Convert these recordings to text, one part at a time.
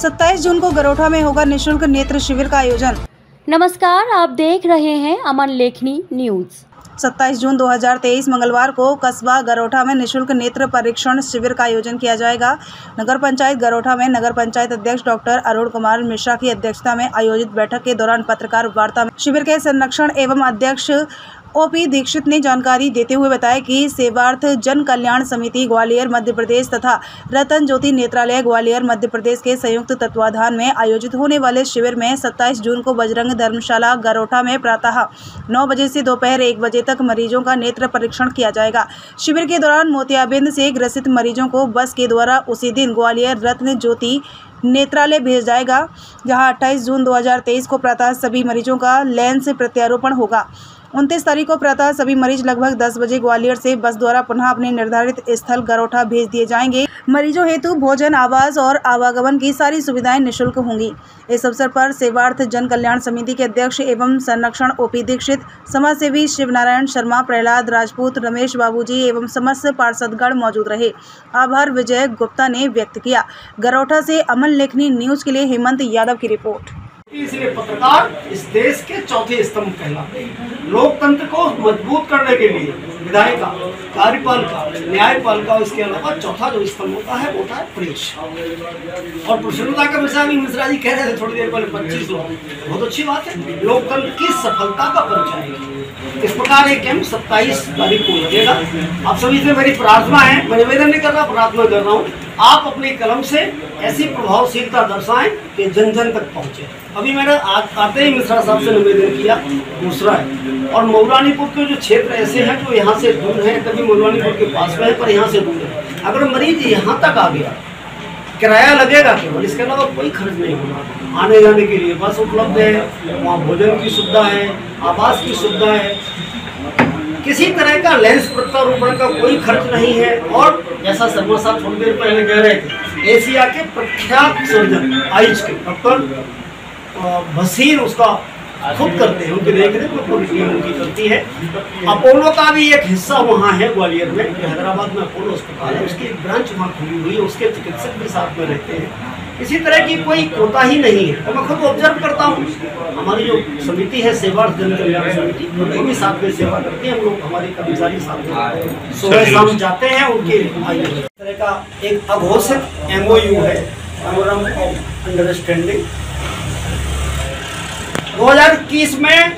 27 जून को गरौठा में होगा निःशुल्क नेत्र शिविर का आयोजन। नमस्कार, आप देख रहे हैं अमन लेखनी न्यूज। 27 जून 2023 मंगलवार को कस्बा गरौठा में निःशुल्क नेत्र परीक्षण शिविर का आयोजन किया जाएगा। नगर पंचायत गरौठा में नगर पंचायत अध्यक्ष डॉक्टर अरोड़ कुमार मिश्रा की अध्यक्षता में आयोजित बैठक के दौरान पत्रकार वार्ता में शिविर के संरक्षण एवं अध्यक्ष ओपी दीक्षित ने जानकारी देते हुए बताया कि सेवार्थ जन कल्याण समिति ग्वालियर मध्य प्रदेश तथा रतन ज्योति नेत्रालय ग्वालियर मध्य प्रदेश के संयुक्त तत्वाधान में आयोजित होने वाले शिविर में 27 जून को बजरंग धर्मशाला गरौठा में प्रातः 9 बजे से दोपहर 1 बजे तक मरीजों का नेत्र परीक्षण किया जाएगा। शिविर के दौरान मोतियाबिंद से ग्रसित मरीजों को बस के द्वारा उसी दिन ग्वालियर रतन ज्योति नेत्रालय भेज जाएगा, जहाँ 28 जून 2023 को प्रातः सभी मरीजों का लेंस प्रत्यारोपण होगा। 29 तारीख को प्रातः सभी मरीज लगभग 10 बजे ग्वालियर से बस द्वारा पुनः अपने निर्धारित स्थल गरौठा भेज दिए जाएंगे। मरीजों हेतु भोजन, आवास और आवागमन की सारी सुविधाएं निःशुल्क होंगी। इस अवसर पर सेवार्थ जन कल्याण समिति के अध्यक्ष एवं संरक्षण ओपी दीक्षित, समाजसेवी शिवनारायण शर्मा, प्रहलाद राजपूत, रमेश बाबूजी एवं समस्त पार्षदगण मौजूद रहे। आभार विजय गुप्ता ने व्यक्त किया। गरौठा से अमन लेखनी न्यूज के लिए हेमंत यादव की रिपोर्ट। इसलिए पत्रकार इस देश के चौथे स्तंभ कहलाते हैं। लोकतंत्र को मजबूत करने के लिए विधायिका, कार्यपालिका, न्यायपालिका, इसके अलावा चौथा जो स्तंभ होता है वो होता है प्रेस। और प्रसन्नता का विषय भी मिश्रा जी कह रहे थे थोड़ी देर पहले 25 लोग, बहुत अच्छी बात है। लोकतंत्र की सफलता का परिचय है। इस प्रकार एक कैंप 27 तारीख को लगेगा। आप सभी से मेरी प्रार्थना है, मैं निवेदन नहीं कर रहा, प्रार्थना कर रहा हूँ, आप अपने कलम से ऐसी प्रभावशीलता दर्शाएं कि जन जन तक पहुँचे। अभी मैंने आते ही मिश्रा साहब से निवेदन किया। दूसरा है, और मौलानीपुर के जो क्षेत्र ऐसे हैं जो यहाँ से दूर हैं, कभी मौलानीपुर के पास में है पर यहाँ से दूर है, अगर मरीज यहाँ तक आ गया, किराया लगेगा केवल, इसके अलावा कोई खर्च नहीं होगा। आने जाने के लिए बस उपलब्ध है, वहाँ भोजन की सुविधा है, आवास की सुविधा है, किसी तरह का लेंस प्रत्यारोपण का कोई खर्च नहीं है। और जैसा शर्मा साहब थोड़ी देर पहले कह रहे थे, एशिया के प्रख्यात सर्जन आयुष के डॉक्टर भसीन उसका खुद करते हैं, उनकी देखरेख में पूरी टीम उनकी करती है। अपोलो का भी एक हिस्सा वहाँ है ग्वालियर में, हैदराबाद में अपोलो अस्पताल है, उसकी एक ब्रांच वहाँ खुली हुई है, उसके चिकित्सक भी साथ में रहते हैं। किसी तरह की कोई कोताही नहीं है। तो मैं खुद ऑब्जर्व करता हूँ, हमारी जो समिति है सेवार्थ जन कल्याण समिति, वो भी साथ में सेवा करती है। हम लोग, हमारे कर्मचारी साथ में सुबह शाम जाते हैं उनके। इस तरह का एक अघोषित MOU है, मेमोरम ऑफ अंडरस्टैंडिंग। 2021 में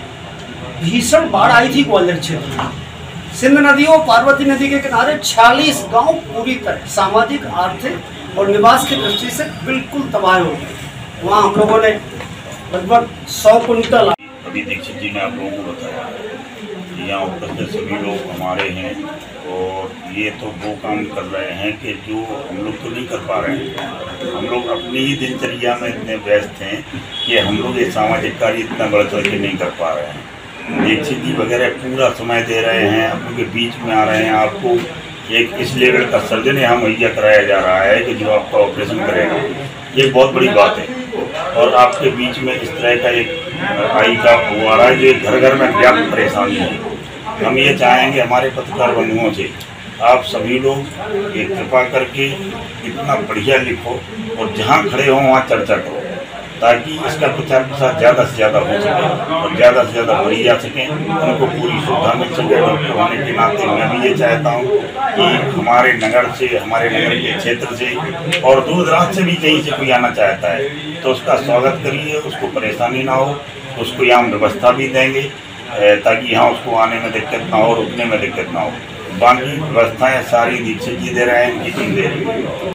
भीषण बाढ़ आई थी ग्वालियर क्षेत्र में। सिंध नदी और पार्वती नदी के किनारे 46 गांव पूरी तरह सामाजिक, आर्थिक और निवास की दृष्टि से बिल्कुल तबाह हो गए। वहाँ हम लोगों ने लगभग 100 कुंटल। अभी दीक्षित जी ने आप लोगों को बताया कि यहाँ उपस्थित सभी लोग हमारे हैं और ये तो वो काम कर रहे हैं कि जो हम लोग तो नहीं कर पा रहे हैं। हम लोग अपनी ही दिनचर्या में इतने व्यस्त हैं कि हम लोग ये सामाजिक कार्य इतना बढ़ चढ़ के नहीं कर पा रहे हैं। दीक्षित जी वगैरह पूरा समय दे रहे हैं, आप लोग के बीच में आ रहे हैं। आपको एक इस लेवल का सर्जन यहाँ मुहैया कराया जा रहा है कि जो आपका ऑपरेशन करेगा, ये बहुत बड़ी बात है। और आपके बीच में इस तरह का एक आई का हुआ रहा है जो घर घर में व्याप्त परेशानी है। हम ये चाहेंगे हमारे पत्रकार बंधुओं से, आप सभी लोग एक कृपा करके इतना बढ़िया लिखो और जहाँ खड़े हो वहाँ चर्चा करो, ताकि इसका प्रचार प्रसार ज़्यादा से ज़्यादा हो सके और ज़्यादा से ज़्यादा बढ़ी जा सकें, उनको पूरी सुविधा मिल सके। डॉक्टर होने के नाते मैं भी ये चाहता हूँ कि हमारे नगर से, हमारे नगर के क्षेत्र से और दूर दराज से भी कहीं से कोई आना चाहता है तो उसका स्वागत करिए, उसको परेशानी ना हो, उसको यहाँ व्यवस्था भी देंगे ताकि यहाँ उसको आने में दिक्कत ना हो, रुकने में दिक्कत ना हो। बाकी व्यवस्थाएँ सारी दीक्षित जी दे रहे हैं, इनकी टीम दे रही है।